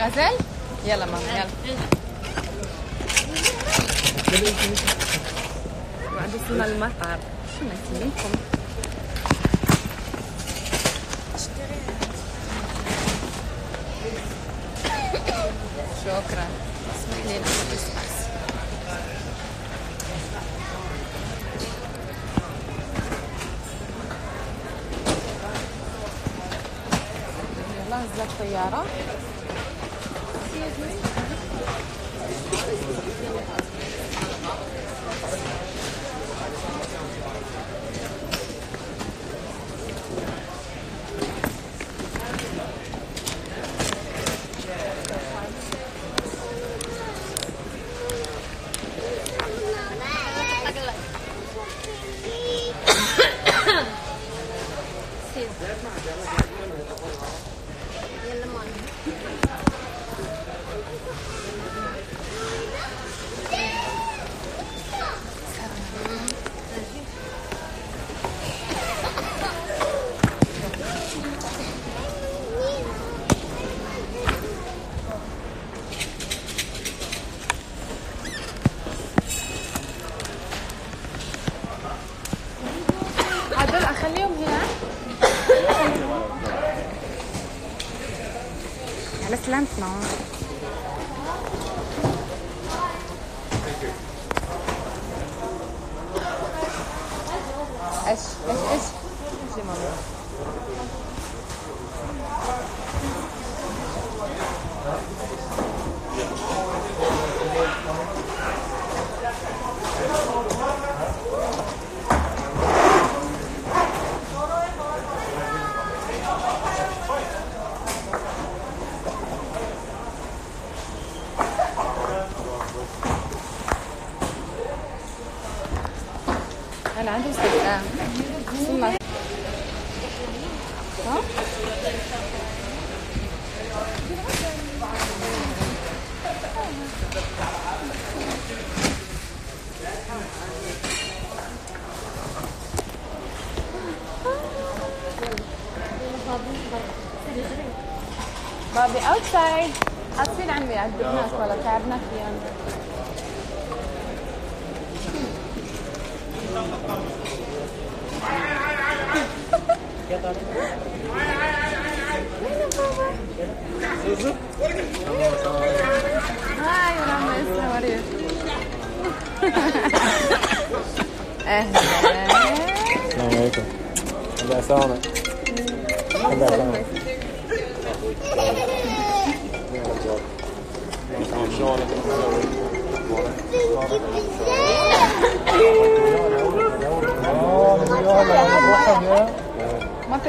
غزال يلا ماما يلا بعد وصلنا للمطار شنو نسميكم شكرا اسمح لي ناخذ السباس يلا هزت الطياره خليهم هنا على سلامتنا اش جي ماما أنا عندي استدعاء وصلنا بابي أوتسايد أصيل عمي عذبناك ولا تعبناك اليوم هلا ما في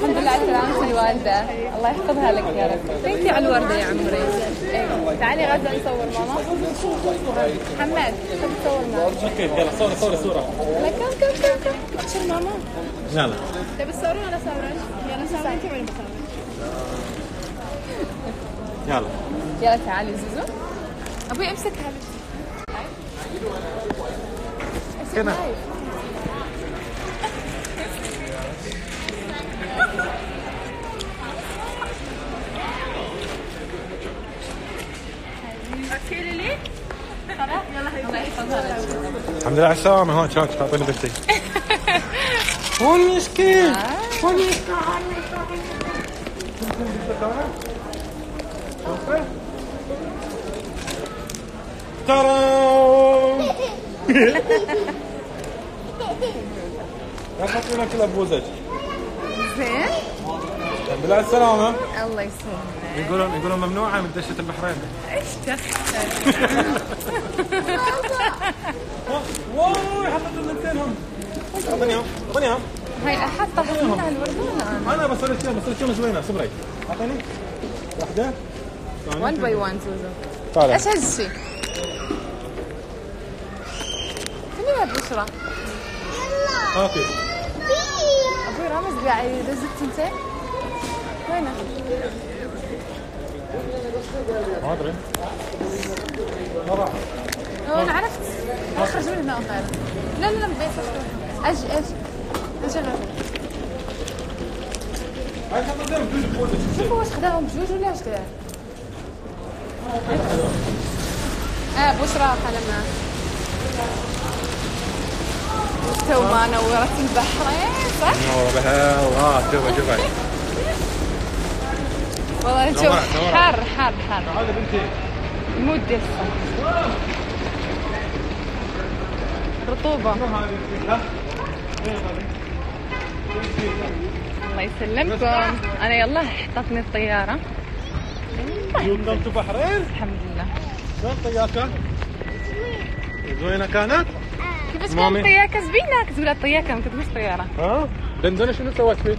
الحمد لله على سلامة الوالدة الله يحفظها لك يا رب بنتي على الوردة يا عمري ايه تعالي غدا نصور ماما محمد خذ تصور معنا يلا صوري صوري صورة يلا كم اكشر ماما يلا تبي تصورين ولا صورين؟ يلا صورين انتي وين بتصورين يلا يلا تعالي زوزو ابوي امسك هذا هنا الحمد لله على السلامة هون شاك تعطيني بنتي هون مسكين هون مسكين شوفه ترام ياخذ لك الابوزج زين الحمد لله على السلامة الله يسلمك يقولون ممنوعة من دشة البحرين ايش دخل واو حطيت اعطينيهم اعطينيهم هاي احطها هنا الوردونه انا بصير فيهم زوينه صبري اعطيني واحده 1 باي 1 زوزو طالع ايش هالشيء؟ خليني هاد بشرى يلا اوكي ابوي رامز قاعد يدز التنتين وينه؟ ما ادري ما راح انا عرفت اخرجوا لي الماء لا لا لا بيس اجي نجرب هاي خدام بجوج شوفوا واش خداهم بجوج ولا اش دار بشرى خدمنا توا نورت البحرين صح؟ نورها شوفها شوفها والله شوف حار حار حار هذا بنتي المود ديال الصح رطوبة الله يسلمكم أنا يلا حطتني الطيارة يوم كنتوا بحرين؟ الحمد لله شلون طياكة؟ زوينة كانت؟ كيفاش كانت طياكة زبينة كتقول لها طياكة ما كتقولش طيارة ها؟ دندونة شنو سوات فيك؟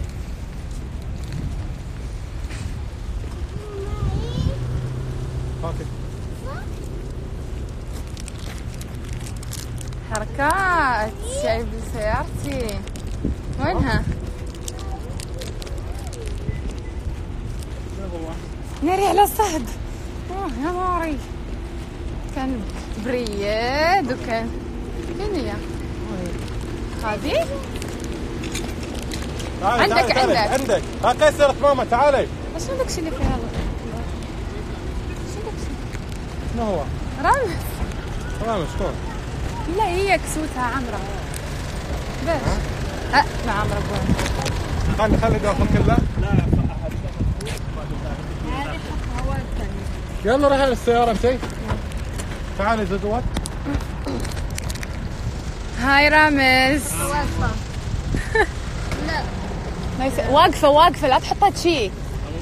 اوكي حركات شايف سيارتي وينها؟ ناري على الصهد يا ناري كان برياد وكان فين هي؟ هادي؟ عندك ها كسرت ماما تعالي شنو داكشي اللي فيها؟ شنو داكشي؟ شنو هو؟ رامز رامز شكون؟ لا هي كسوتها عمرة باش مع عمرة بوان خلي داخل كلها لا يلا رايحين للسيارة مشي تعالي زدوات هاي رامز واقفة لا واقفة لا تحطها تشي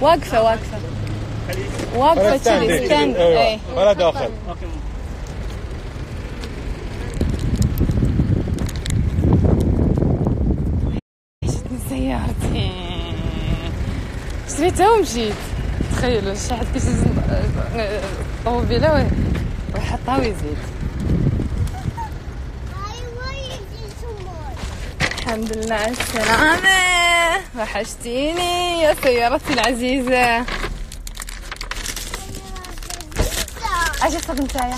واقفة تشي ستاند اي ولا داخل عجبتني سيارتي شريتها ومشيت تخيل شي حد كيسوز الطوموبيله ويحطها ويزيد الحمد لله على السلامة وحشتيني يا سيارتي العزيزة اجي صب نتايا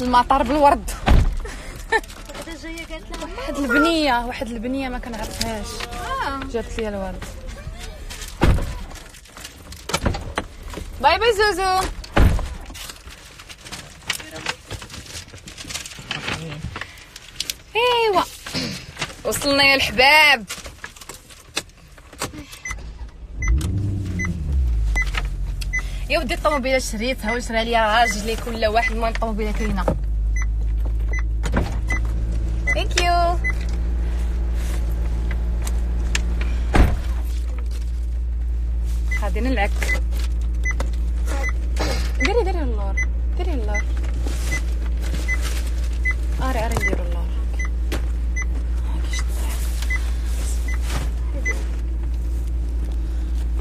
المطار بالورد وحده جايه قالت لها واحد البنيه ما كنعرفهاش جابت لي الورد باي باي زوزو ايوا وصلنا يا الحباب يا ودي الطوموبيله شريتها وشرا ليا راجلي كل واحد من الطوموبيله كاينه ثانك يو غادي نلعك ديري اللور ديري اللور اري نديرو اللور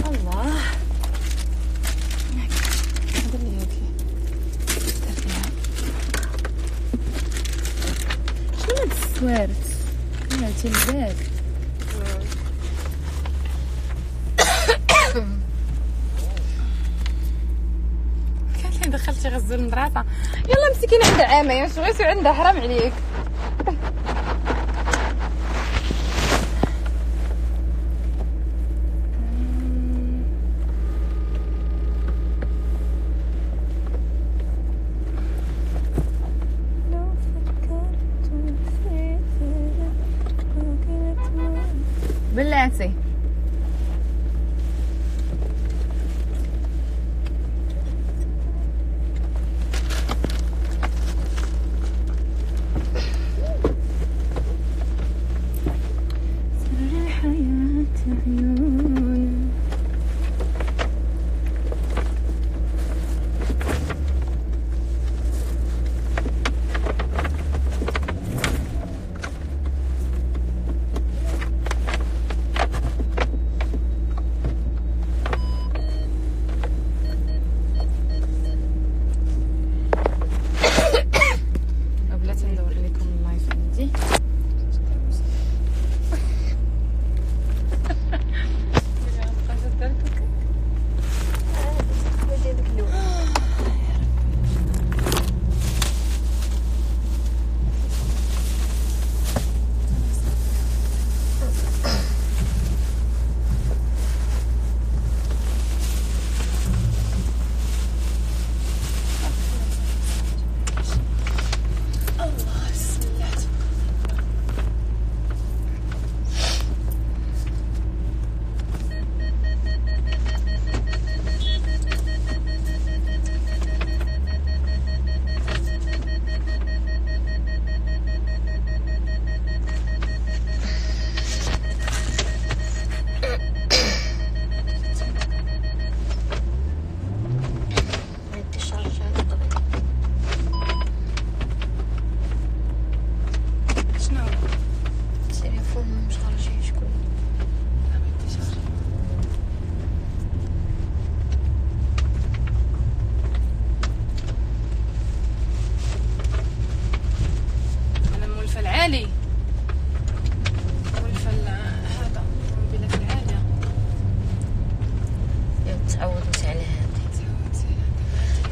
الله شنو هاد السوارت Anna till bed. كانت لي دخلت غزل المدرسة، يلا مسكينة عندها عامين، شغل يصير عندها حرام عليك. بلاتي سر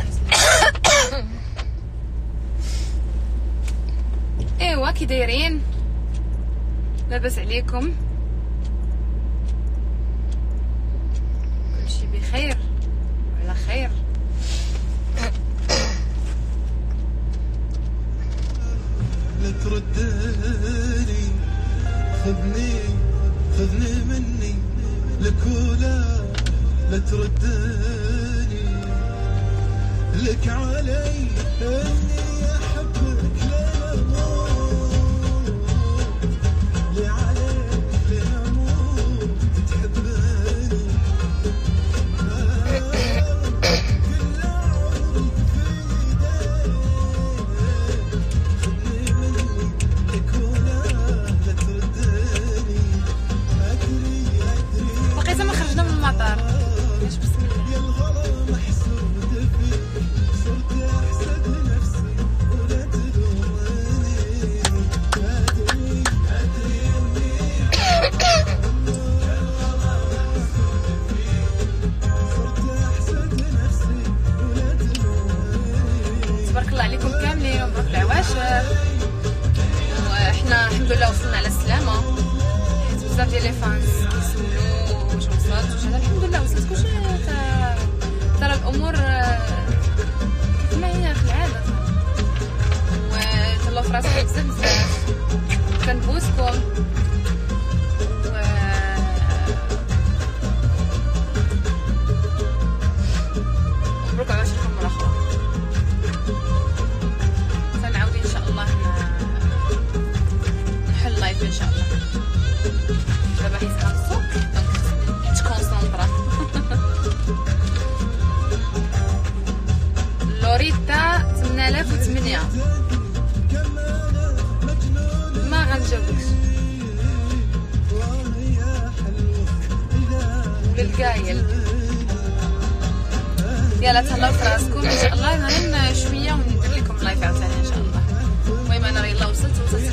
الحياة عيون كي دايرين؟ لاباس عليكم؟ كلشي بخير وعلى خير. لا تردني خذني خذني مني لكولا لا تردني لك علي اني احبك لا اموت يلا تهلاو فراسكم ان شاء الله. غنمشي شويه وندير لكم لايف عاوتاني ان شاء الله. المهم انا يلا وصلت